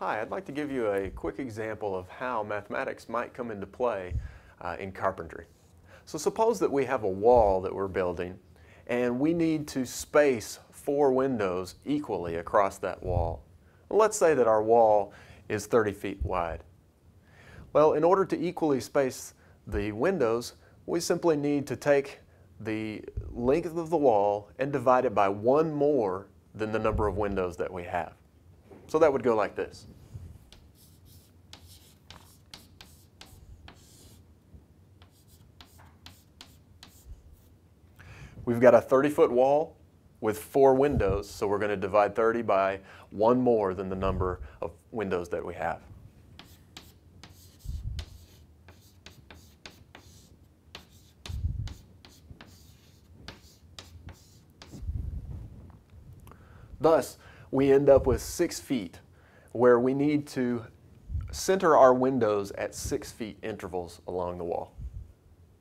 Hi, I'd like to give you a quick example of how mathematics might come into play in carpentry. So suppose that we have a wall that we're building and we need to space four windows equally across that wall. Well, let's say that our wall is 30 feet wide. Well, in order to equally space the windows, we simply need to take the length of the wall and divide it by one more than the number of windows that we have. So that would go like this. We've got a 30-foot wall with four windows, so we're going to divide 30 by one more than the number of windows that we have. Thus, we end up with 6 feet, where we need to center our windows at 6 feet intervals along the wall.